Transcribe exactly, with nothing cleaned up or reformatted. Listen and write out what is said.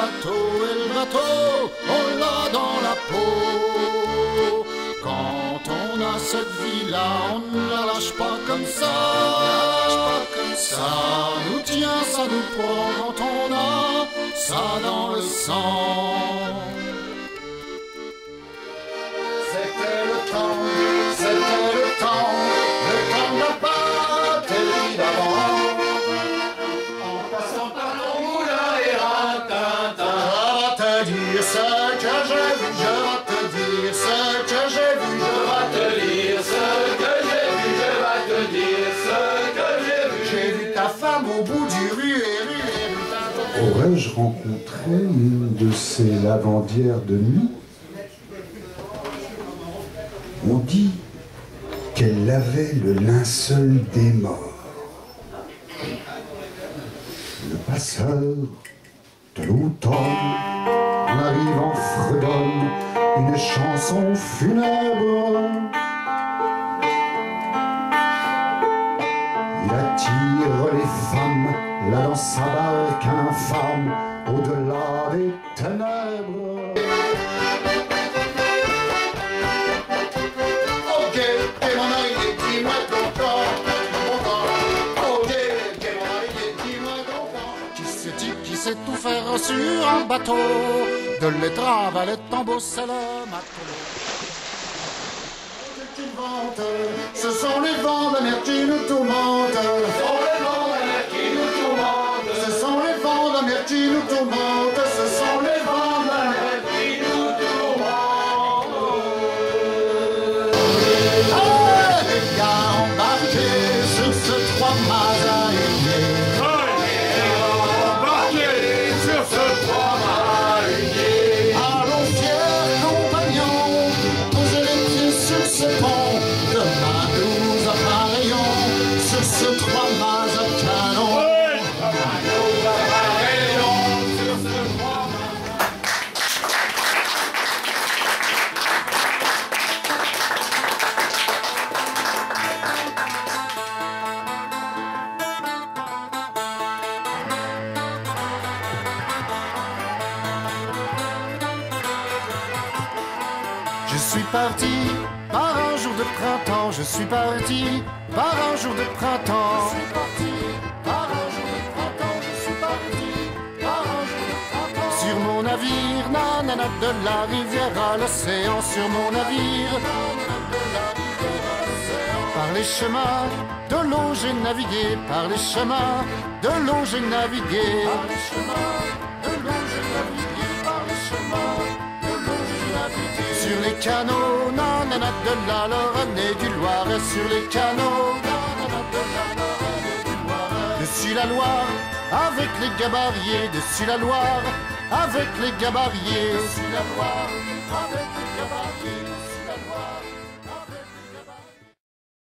bateau, et le bateau, on l'a dans la peau. Quand on a cette vie-là, on ne la lâche pas comme ça. Ça nous tient, ça nous prend, quand on a ça dans le sang. C'était le temps, c'était le temps, le temps de la patrie d'avant. En passant par ton moulin et Rintintin, je vais te dire ce que j'ai vu, je vais te dire ce que j'ai vu, je vais te dire ce que j'ai vu, je vais te dire ce que j'ai vu. J'ai vu ta femme au bout du rue et rue et rue. Aurais-je rencontré une de ces lavandières de nuit? On dit qu'elle lavait le linceul des morts. Le passeur de l'automne arrive en fredonne une chanson funèbre. Il attire les femmes là dans sa barque infâme au-delà des ténèbres. Qui sait tout faire sur un bateau, de l'étrave à l'étambot, c'est le matelot. Ce sont les vents de mer qui nous tourmentent, ce sont les vents de mer qui nous tourmentent, ce sont les vents de mer qui nous tourmentent. Allez les gars, embarquez sur ce trois mâts à ailier. Je suis parti par un jour de printemps, je suis parti par un jour de printemps. Je suis parti par un jour de printemps, je suis parti par un jour de printemps. Sur mon navire, nanana, de la rivière à l'océan, sur mon navire, nanana, de la rivière à l'océan. Par les chemins de l'eau j'ai navigué, par les chemins de l'eau j'ai navigué, par les chemins de l'eau j'ai navigué, par les chemins de l'eau j'ai navigué. Sur les canaux, nanana, de la Lorraine et du Loiret. Sur les canaux, nanana, de la Lorraine et du Loiret. Dessus la Loire, avec les gabariers. Dessus la Loire, avec les gabariers. Dessus la Loire, avec les gabariers.